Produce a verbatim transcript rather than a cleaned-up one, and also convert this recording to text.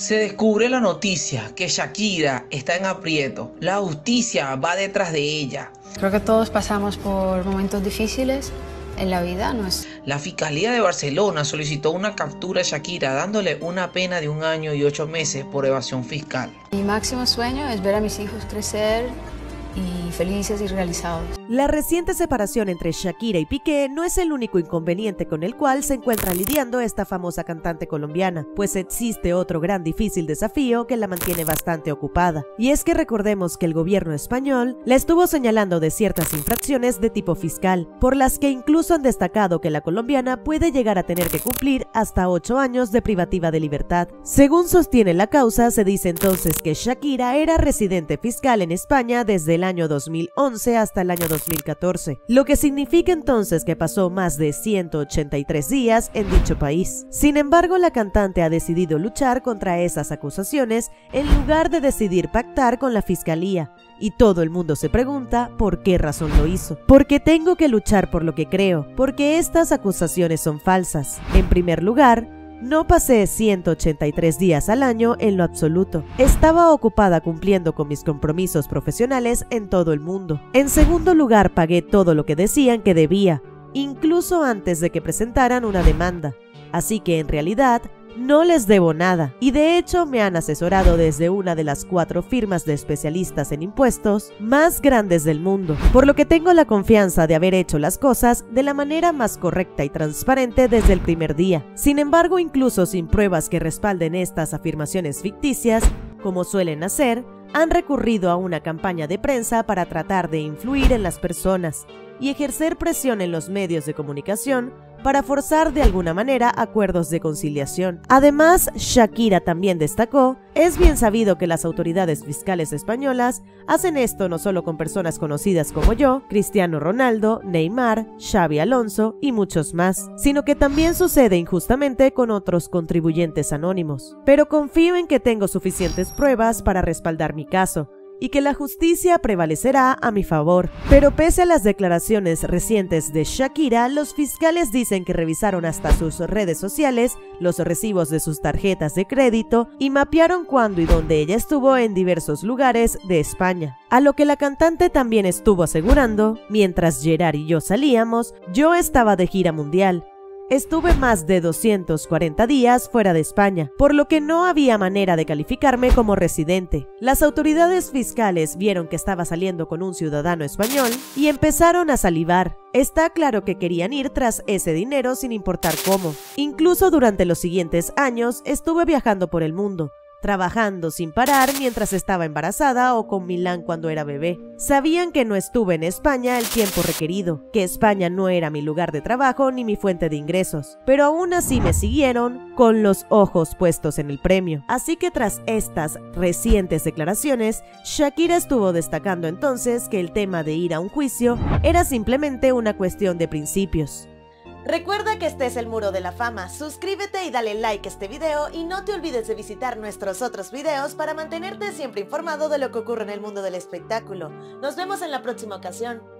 Se descubre la noticia que Shakira está en aprieto. La justicia va detrás de ella. Creo que todos pasamos por momentos difíciles en la vida, ¿no es? La Fiscalía de Barcelona solicitó una captura a Shakira, dándole una pena de un año y ocho meses por evasión fiscal. Mi máximo sueño es ver a mis hijos crecer y felices y realizados. La reciente separación entre Shakira y Piqué no es el único inconveniente con el cual se encuentra lidiando esta famosa cantante colombiana, pues existe otro gran difícil desafío que la mantiene bastante ocupada, y es que recordemos que el gobierno español la estuvo señalando de ciertas infracciones de tipo fiscal, por las que incluso han destacado que la colombiana puede llegar a tener que cumplir hasta ocho años de privativa de libertad. Según sostiene la causa, se dice entonces que Shakira era residente fiscal en España desde el el año dos mil once hasta el año dos mil catorce, lo que significa entonces que pasó más de ciento ochenta y tres días en dicho país. Sin embargo, la cantante ha decidido luchar contra esas acusaciones en lugar de decidir pactar con la fiscalía. Y todo el mundo se pregunta por qué razón lo hizo. Porque tengo que luchar por lo que creo, porque estas acusaciones son falsas. En primer lugar, no pasé ciento ochenta y tres días al año en lo absoluto. Estaba ocupada cumpliendo con mis compromisos profesionales en todo el mundo. En segundo lugar, pagué todo lo que decían que debía, incluso antes de que presentaran una demanda. Así que en realidad no les debo nada. Y de hecho me han asesorado desde una de las cuatro firmas de especialistas en impuestos más grandes del mundo, por lo que tengo la confianza de haber hecho las cosas de la manera más correcta y transparente desde el primer día. Sin embargo, incluso sin pruebas que respalden estas afirmaciones ficticias, como suelen hacer, han recurrido a una campaña de prensa para tratar de influir en las personas y ejercer presión en los medios de comunicación para forzar de alguna manera acuerdos de conciliación. Además, Shakira también destacó, es bien sabido que las autoridades fiscales españolas hacen esto no solo con personas conocidas como yo, Cristiano Ronaldo, Neymar, Xavi Alonso y muchos más, sino que también sucede injustamente con otros contribuyentes anónimos. Pero confío en que tengo suficientes pruebas para respaldar mi caso y que la justicia prevalecerá a mi favor. Pero pese a las declaraciones recientes de Shakira, los fiscales dicen que revisaron hasta sus redes sociales, los recibos de sus tarjetas de crédito y mapearon cuándo y dónde ella estuvo en diversos lugares de España. A lo que la cantante también estuvo asegurando, mientras Gerard y yo salíamos, yo estaba de gira mundial. Estuve más de doscientos cuarenta días fuera de España, por lo que no había manera de calificarme como residente. Las autoridades fiscales vieron que estaba saliendo con un ciudadano español y empezaron a salivar. Está claro que querían ir tras ese dinero sin importar cómo. Incluso durante los siguientes años estuve viajando por el mundo, trabajando sin parar mientras estaba embarazada o con Milán cuando era bebé. Sabían que no estuve en España el tiempo requerido, que España no era mi lugar de trabajo ni mi fuente de ingresos, pero aún así me siguieron con los ojos puestos en el premio. Así que tras estas recientes declaraciones, Shakira estuvo destacando entonces que el tema de ir a un juicio era simplemente una cuestión de principios. Recuerda que este es el Muro de la Fama, suscríbete y dale like a este video y no te olvides de visitar nuestros otros videos para mantenerte siempre informado de lo que ocurre en el mundo del espectáculo. Nos vemos en la próxima ocasión.